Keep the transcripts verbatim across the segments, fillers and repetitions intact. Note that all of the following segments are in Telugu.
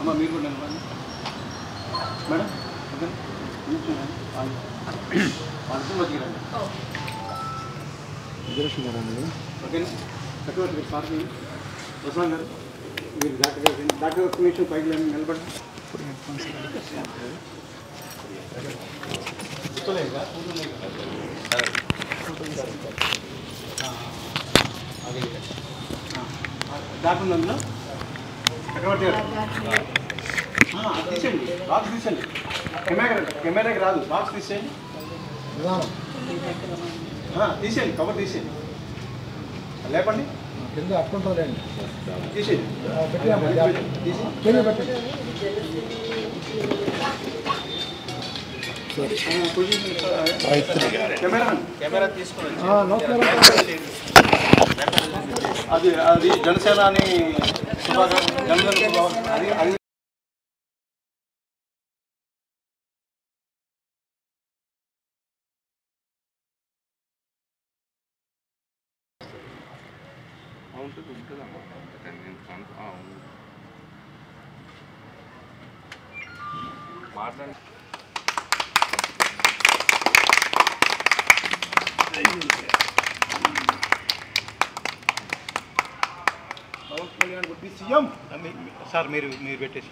అమ్మ మీరు కూడా నిలబడండి మేడం. ఓకే పడుతుంది వచ్చి రండి. ఓకేనా చక్రవర్తి పార్టీ ప్రసాద్ గారు మీరు డాక్టర్ డాక్టర్ గారు కమిషన్ పైకి నిలబడండి. డాక్టర్ నందులో చక్రవర్తి గారు తీసేయండి, బాక్స్ తీసేయండి. కెమెరా కెమెరాకి రాదు, బాక్స్ తీసేయండి, తీసేయండి, కవర్ తీసేయండి, లేపండి, తీసేయండి, కెమెరా కెమెరా తీసుకోండి. అది అది జనసేన అని అది అది సార్ మీరు మీరు పెట్టేసి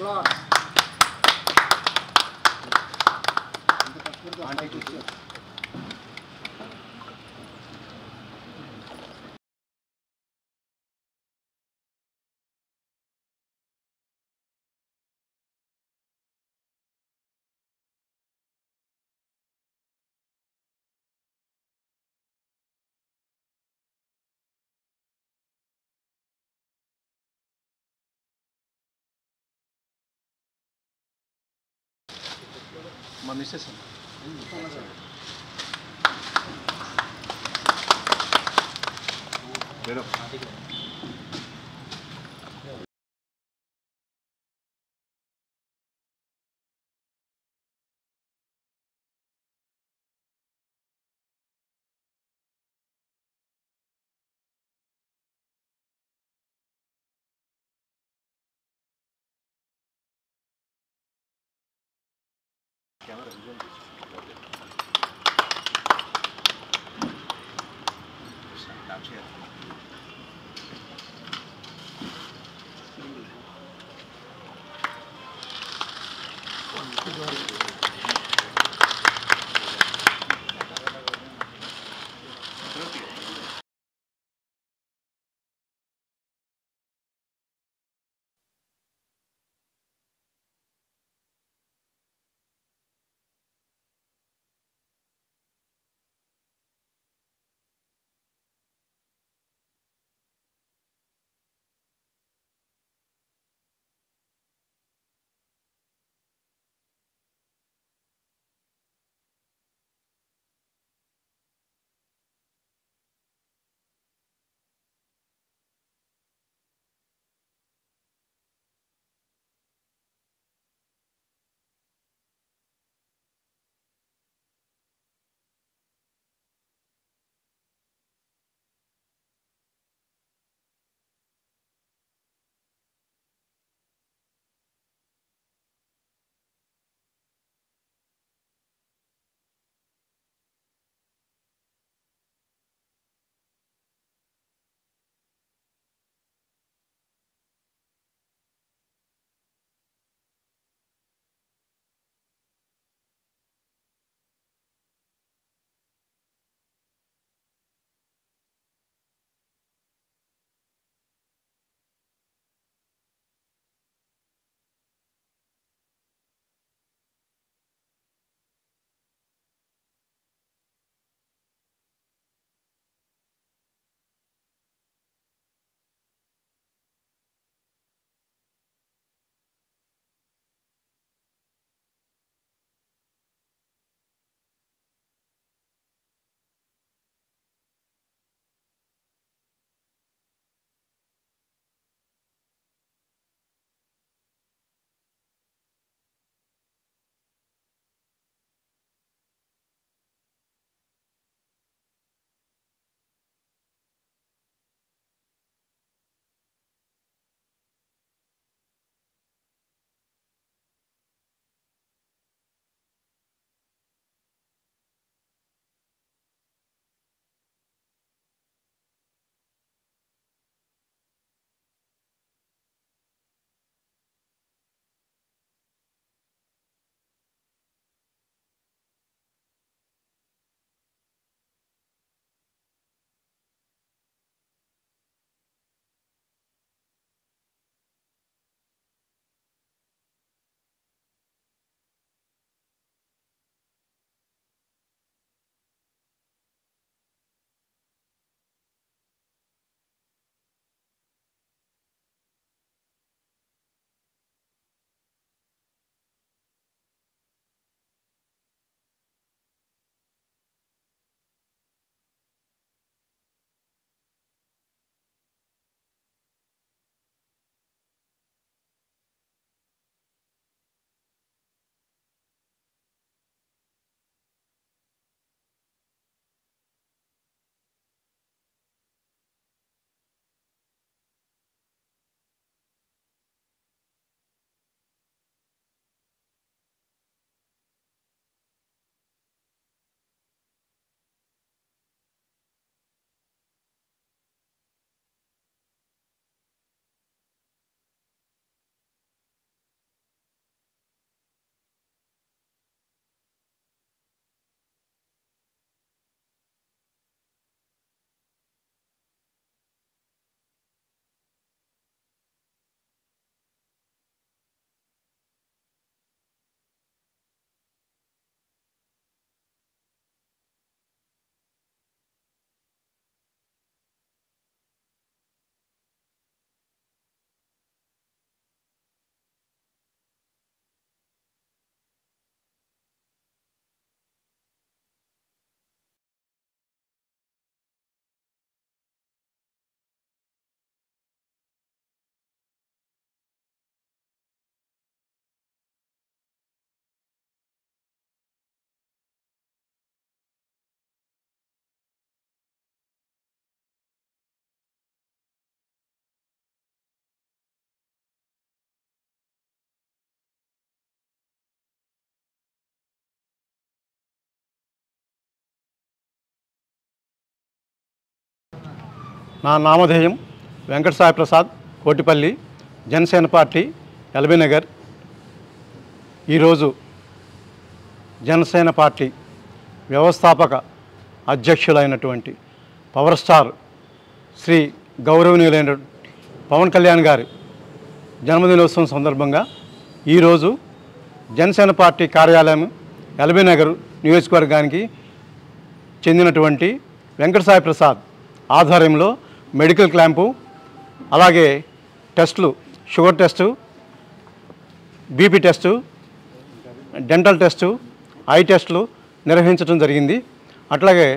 Thank you. మా మిస్సెస్ మేడం నా నామధేయం వెంకట సాయి ప్రసాద్ కోటిపల్లి జనసేన పార్టీ ఎల్బీనగర్. ఈరోజు జనసేన పార్టీ వ్యవస్థాపక అధ్యక్షులైనటువంటి పవర్ స్టార్ శ్రీ గౌరవనీయులైన పవన్ కళ్యాణ్ గారి జన్మదినోత్సవం సందర్భంగా ఈరోజు జనసేన పార్టీ కార్యాలయం ఎల్బీనగర్ నియోజకవర్గానికి చెందినటువంటి వెంకట సాయి ప్రసాద్ ఆధ్వర్యంలో మెడికల్ క్యాంపు, అలాగే టెస్టులు, sugar test, BP test, dental test, eye టెస్టులు నిర్వహించడం జరిగింది. అట్లాగే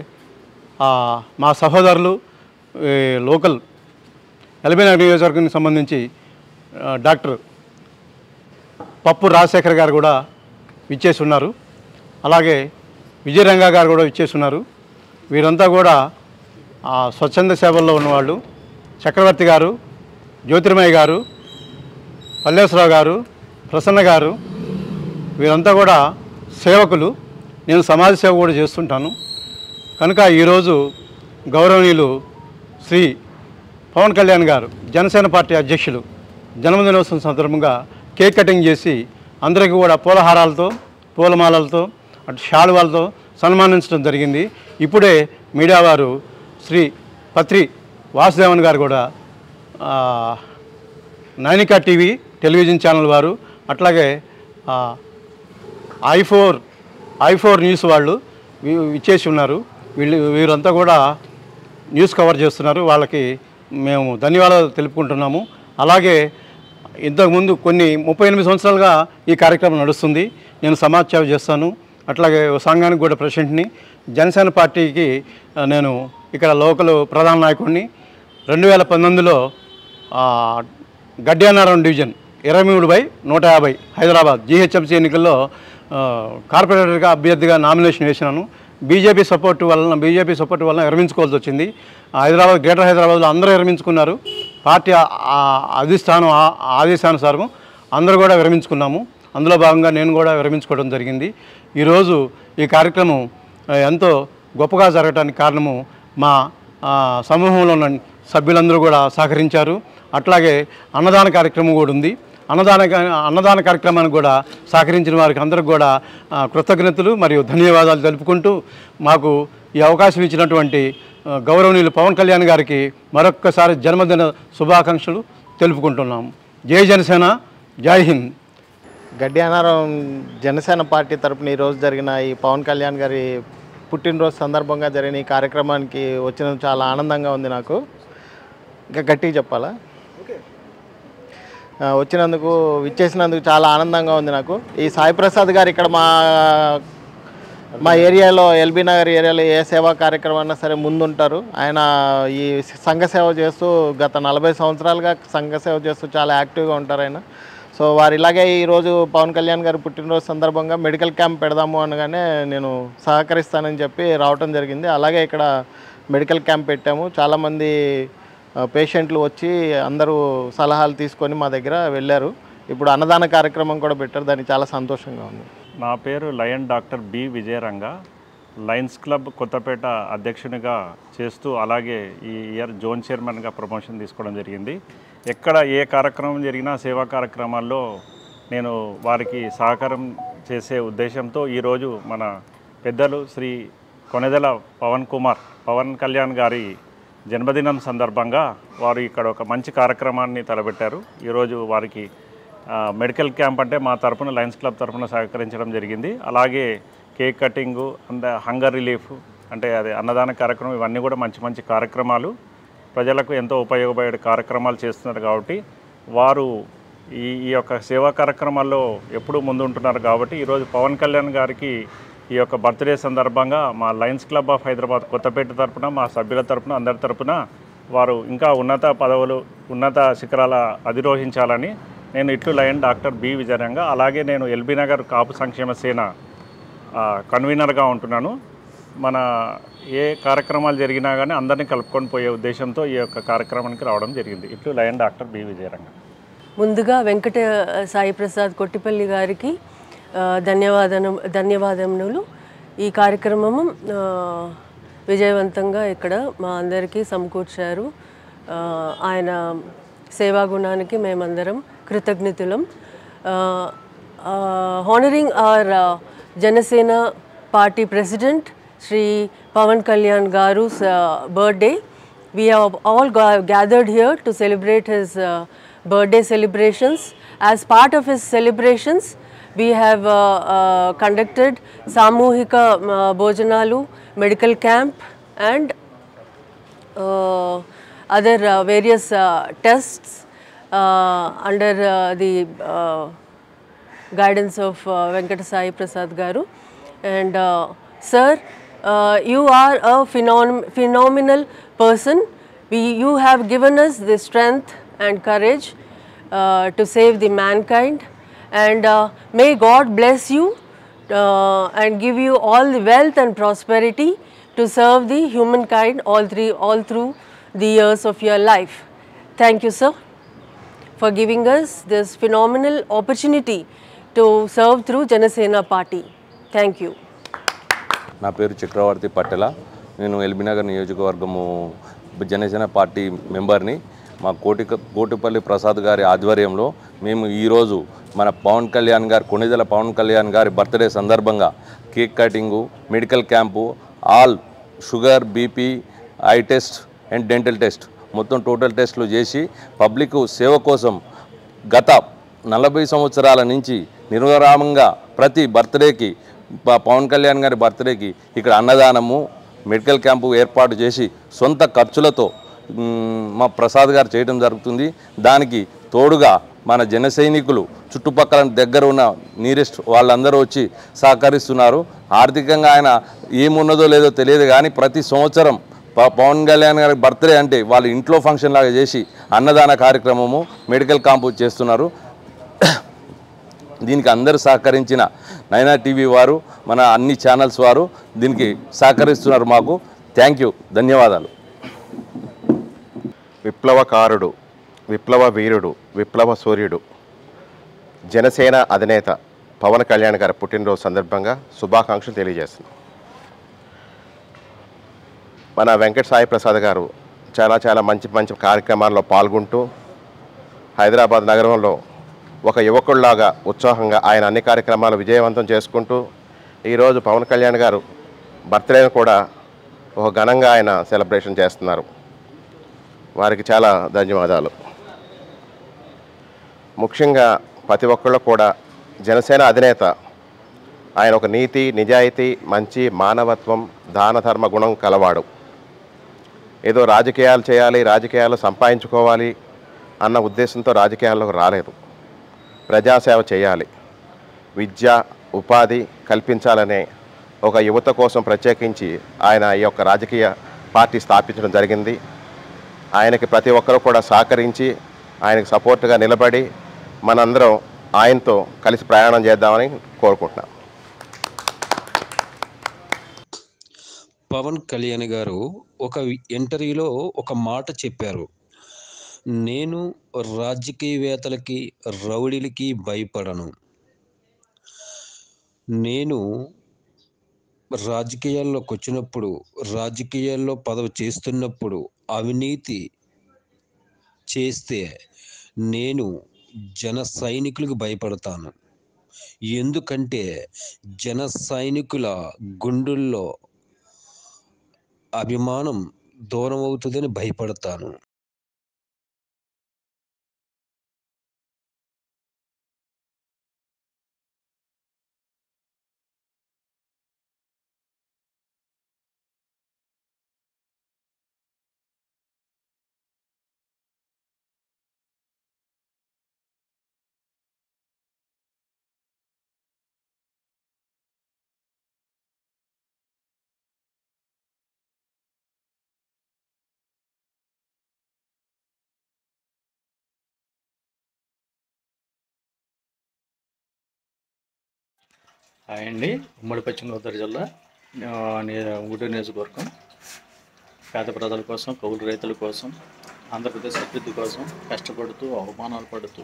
మా సహోదరులు లోకల్ ఎల్బీనగర్ నియోజకవర్గానికి సంబంధించి డాక్టర్ పప్పు రాజశేఖర్ గారు కూడా విచ్చేసి ఉన్నారు, అలాగే విజయరంగ గారు కూడా విచ్చేసి ఉన్నారు. వీరంతా కూడా స్వచ్ఛంద సేవల్లో ఉన్నవాళ్ళు. చక్రవర్తి గారు, జ్యోతిర్మయ్య గారు, పల్లేశ్వరరావు గారు, ప్రసన్న గారు, వీరంతా కూడా సేవకులు. నేను సమాజ సేవ కూడా చేస్తుంటాను. కనుక ఈరోజు గౌరవనీయులు శ్రీ పవన్ కళ్యాణ్ గారు జనసేన పార్టీ అధ్యక్షులు జన్మదినోత్సవం సందర్భంగా కేక్ కటింగ్ చేసి అందరికీ కూడా పూలహారాలతో, పూలమాలలతో, అటు షాల్వాలతో సన్మానించడం జరిగింది. ఇప్పుడే మీడియా వారు శ్రీ పత్రి వాసుదేవన్ గారు కూడా నైనికా టీవీ టెలివిజన్ ఛానల్ వారు, అట్లాగే I four I four news వాళ్ళు ఇచ్చేసి ఉన్నారు. వీళ్ళు వీరంతా కూడా న్యూస్ కవర్ చేస్తున్నారు. వాళ్ళకి మేము ధన్యవాదాలు తెలుపుకుంటున్నాము. అలాగే ఇంతకుముందు కొన్ని ముప్పై ఎనిమిది సంవత్సరాలుగా ఈ కార్యక్రమం నడుస్తుంది. నేను సమాజ సేవ చేస్తాను, అట్లాగే సంఘానికి కూడా ప్రెసిడెంట్ని, జనసేన పార్టీకి నేను ఇక్కడ లోకల్ ప్రధాన నాయకుడిని. రెండు వేల పంతొమ్మిదిలో గడ్డియానారం డివిజన్ ఇరవై మూడు బై నూట యాభై హైదరాబాద్ జీహెచ్ఎంసీ ఎన్నికల్లో కార్పొరేటర్గా అభ్యర్థిగా నామినేషన్ వేసినాను. బీజేపీ సపోర్ట్ వలన బీజేపీ సపోర్ట్ వలన విరమించుకోవాల్సి వచ్చింది. హైదరాబాద్ గ్రేటర్ హైదరాబాద్లో అందరూ విరమించుకున్నారు. పార్టీ అధిష్టానం ఆదేశానుసారం అందరూ కూడా విరమించుకున్నాము. అందులో భాగంగా నేను కూడా విరమించుకోవడం జరిగింది. ఈరోజు ఈ కార్యక్రమం ఎంతో గొప్పగా జరగడానికి కారణము మా సమూహంలో ఉన్న సభ్యులందరూ కూడా సహకరించారు. అట్లాగే అన్నదాన కార్యక్రమం కూడా ఉంది. అన్నదాన అన్నదాన కార్యక్రమానికి కూడా సహకరించిన వారికి అందరికి కూడా కృతజ్ఞతలు మరియు ధన్యవాదాలు తెలుపుకుంటూ మాకు ఈ అవకాశం ఇచ్చినటువంటి గౌరవనీయులు పవన్ కళ్యాణ్ గారికి మరొక్కసారి జన్మదిన శుభాకాంక్షలు తెలుపుకుంటున్నాం. జై జనసేన, జై హింద్. గడ్డియానారం జనసేన పార్టీ తరపున ఈరోజు జరిగిన ఈ పవన్ కళ్యాణ్ గారి పుట్టినరోజు సందర్భంగా జరిగిన ఈ కార్యక్రమానికి వచ్చిన చాలా ఆనందంగా ఉంది. నాకు ఇంకా గట్టిగా చెప్పాలా? వచ్చినందుకు విచ్చేసినందుకు చాలా ఆనందంగా ఉంది నాకు. ఈ సాయి ప్రసాద్ గారు ఇక్కడ మా మా ఏరియాలో ఎల్బీ నగర్ ఏరియాలో ఏ సేవా కార్యక్రమం సరే ముందుంటారు. ఆయన ఈ సంఘ సేవ చేస్తూ గత నలభై సంవత్సరాలుగా సంఘ సేవ చేస్తూ చాలా యాక్టివ్గా ఉంటారు ఆయన. సో వారు ఇలాగే ఈరోజు పవన్ కళ్యాణ్ గారు పుట్టినరోజు సందర్భంగా మెడికల్ క్యాంప్ పెడదాము అనగానే నేను సహకరిస్తానని చెప్పి రావటం జరిగింది. అలాగే ఇక్కడ మెడికల్ క్యాంప్ పెట్టాము. చాలామంది పేషెంట్లు వచ్చి అందరూ సలహాలు తీసుకొని మా దగ్గర వెళ్ళారు. ఇప్పుడు అన్నదాన కార్యక్రమం కూడా పెట్టారు. దానికి చాలా సంతోషంగా ఉంది. నా పేరు lion doctor B Vijayaranga. Lions club Kothapeta అధ్యక్షునిగా చేస్తూ అలాగే ఈ ఇయర్ జోన్ చైర్మన్గా ప్రమోషన్ తీసుకోవడం జరిగింది. ఎక్కడ ఏ కార్యక్రమం జరిగినా సేవా కార్యక్రమాల్లో నేను వారికి సహకారం చేసే ఉద్దేశంతో ఈరోజు మన పెద్దలు శ్రీ కొనెదెల పవన్ కుమార్ పవన్ కళ్యాణ్ గారి జన్మదినం సందర్భంగా వారు ఇక్కడ ఒక మంచి కార్యక్రమాన్ని తలపెట్టారు. ఈరోజు వారికి మెడికల్ క్యాంప్ అంటే మా తరఫున లయన్స్ క్లబ్ తరఫున సహకరించడం జరిగింది. అలాగే cake cutting and hunger relief అంటే అదే అన్నదాన కార్యక్రమం, ఇవన్నీ కూడా మంచి మంచి కార్యక్రమాలు, ప్రజలకు ఎంతో ఉపయోగపడే కార్యక్రమాలు చేస్తున్నారు. కాబట్టి వారు ఈ ఈ యొక్క సేవా కార్యక్రమాల్లో ఎప్పుడూ ముందు ఉంటున్నారు. కాబట్టి ఈరోజు పవన్ కళ్యాణ్ గారికి ఈ యొక్క బర్త్డే సందర్భంగా మా lions club of Hyderabad Kothapeta తరఫున, మా సభ్యుల తరఫున, అందరి తరఫున వారు ఇంకా ఉన్నత పదవులు, ఉన్నత శిఖరాల అధిరోహించాలని నేను ఇట్లు లయన్ డాక్టర్ బి విజయరంగ. అలాగే నేను ఎల్బీనగర్ కాపు సంక్షేమ సేన కన్వీనర్గా ఉంటున్నాను. మన ఏ కార్యక్రమాలు జరిగినా కానీ అందరినీ కలుపుకొని పోయే ఉద్దేశంతో ఈ యొక్క కార్యక్రమానికి రావడం జరిగింది. ఇట్లు లయన్ డాక్టర్ బి విజయరంగ. ముందుగా వెంకట సాయి ప్రసాద్ కొట్టిపల్లి గారికి ధన్యవాద ధన్యవాదములు. ఈ కార్యక్రమం విజయవంతంగా ఇక్కడ మా అందరికీ సమకూర్చారు. ఆయన సేవా గుణానికి మేమందరం కృతజ్ఞతలం. Honouring our Janasena party president Shri Pavan Kalyan గారు's birthday. We have all gathered here to celebrate his uh, birthday celebrations. As part of his celebrations, we have uh, uh, conducted Samuhika uh, Bhojanalu, medical camp and uh, other uh, various uh, tests uh, under uh, the uh, guidance of uh, Venkata Sai Prasad Garu. And uh, sir, uh, you are a phenom phenomenal person. We, you have given us the strength and courage uh, to save the mankind, and uh, may God bless you uh, and give you all the wealth and prosperity to serve the humankind all three all through the years of your life. Thank you, sir, for giving us this phenomenal opportunity to serve through Jana Sena Party. Thank you. నా పేరు చక్రవర్తి పట్టెల, నేను ఎల్బీనగర్ నియోజకవర్గము జనసేన పార్టీ మెంబర్ని. మా కోటి కోటిపల్లి ప్రసాద్ గారి ఆధ్వర్యంలో మేము ఈరోజు మన పవన్ కళ్యాణ్ గారు, కొణిదెల పవన్ కళ్యాణ్ గారి బర్త్డే సందర్భంగా cake cutting, medical camp, all sugar, BP, eye test and dental test మొత్తం టోటల్ టెస్ట్లు చేసి పబ్లిక్ సేవ కోసం గత నలభై సంవత్సరాల నుంచి నిరారామంగా ప్రతి బర్త్డేకి, పవన్ కళ్యాణ్ గారి బర్త్డేకి ఇక్కడ అన్నదానము, మెడికల్ క్యాంపు ఏర్పాటు చేసి సొంత ఖర్చులతో మా ప్రసాద్ గారు చేయడం జరుగుతుంది. దానికి తోడుగా మన జన సైనికులు చుట్టుపక్కల దగ్గర ఉన్న నీరెస్ట్ వాళ్ళందరూ వచ్చి సహకరిస్తున్నారు. ఆర్థికంగా ఆయన ఏమున్నదో లేదో తెలియదు కానీ ప్రతి సంవత్సరం పవన్ కళ్యాణ్ గారి బర్త్డే అంటే వాళ్ళు ఇంట్లో ఫంక్షన్ లాగా చేసి అన్నదాన కార్యక్రమము, మెడికల్ క్యాంపు చేస్తున్నారు. దీనికి అందరూ సహకరించిన నైనా టీవీ వారు, మన అన్ని ఛానల్స్ వారు దీనికి సహకరిస్తున్నారు మాకు. థ్యాంక్ యూ, ధన్యవాదాలు. విప్లవకారుడు, విప్లవ వీరుడు, విప్లవ సూర్యుడు జనసేన అధినేత పవన్ కళ్యాణ్ గారి పుట్టినరోజు సందర్భంగా శుభాకాంక్షలు తెలియజేస్తున్నాం. మన వెంకట సాయి ప్రసాద్ గారు చాలా చాలా మంచి మంచి కార్యక్రమాల్లో పాల్గొంటూ హైదరాబాద్ నగరంలో ఒక యువకుడిలాగా ఉత్సాహంగా ఆయన అన్ని కార్యక్రమాలు విజయవంతం చేసుకుంటూ ఈరోజు పవన్ కళ్యాణ్ గారు బర్త్డేను కూడా ఒక ఘనంగా ఆయన సెలబ్రేషన్ చేస్తున్నారు. వారికి చాలా ధన్యవాదాలు. ముఖ్యంగా ప్రతి ఒక్కళ్ళు కూడా జనసేన అధినేత ఆయన ఒక నీతి, నిజాయితీ, మంచి, మానవత్వం, దాన ధర్మ గుణం కలవాడు. ఏదో రాజకీయాలు చేయాలి, రాజకీయాలు సంపాదించుకోవాలి అన్న ఉద్దేశంతో రాజకీయాల్లోకి రాలేదు. ప్రజాసేవ చేయాలి, విద్య, ఉపాధి కల్పించాలనే ఒక యువత కోసం ప్రత్యేకించి ఆయన ఈ యొక్క రాజకీయ పార్టీ స్థాపించడం జరిగింది. ఆయనకి ప్రతి ఒక్కరూ కూడా సహకరించి ఆయనకు సపోర్ట్గా నిలబడి మనందరం ఆయనతో కలిసి ప్రయాణం చేద్దామని కోరుకుంటున్నాం. పవన్ కళ్యాణ్ గారు ఒక ఇంటర్వ్యూలో ఒక మాట చెప్పారు, నేను రాజకీయవేత్తలకి, రౌడీలకి భయపడను, నేను రాజకీయాల్లోకి వచ్చినప్పుడు, రాజకీయాల్లో పదవి చేస్తున్నప్పుడు అవినీతి చేస్తే నేను జన సైనికులకు భయపడతాను. ఎందుకంటే జన సైనికుల గుండెల్లో అభిమానం దూరం అవుతుందని భయపడతాను. హాయ్ అండి, ఉమ్మడి పశ్చిమ గోదావరి జిల్లా గుంటూరు నియోజకవర్గం పేద ప్రజల కోసం, కౌలు రైతుల కోసం, ఆంధ్రప్రదేశ్ అభివృద్ధి కోసం కష్టపడుతూ, అవమానాలు పడుతూ,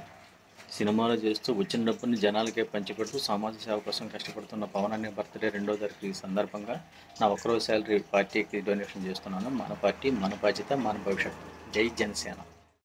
సినిమాలు చేస్తూ, వచ్చిన డబ్బుని జనాలకే పంచిపెడుతూ సమాజ సేవ కోసం కష్టపడుతున్న పవన్ అనే బర్త్డే రెండో తారీఖు సందర్భంగా నా ఒకరోజు శాలరీ పార్టీకి డొనేషన్ చేస్తున్నాను. మన పార్టీ, మన బాధ్యత, మన భవిష్యత్తు. Jai Jansena.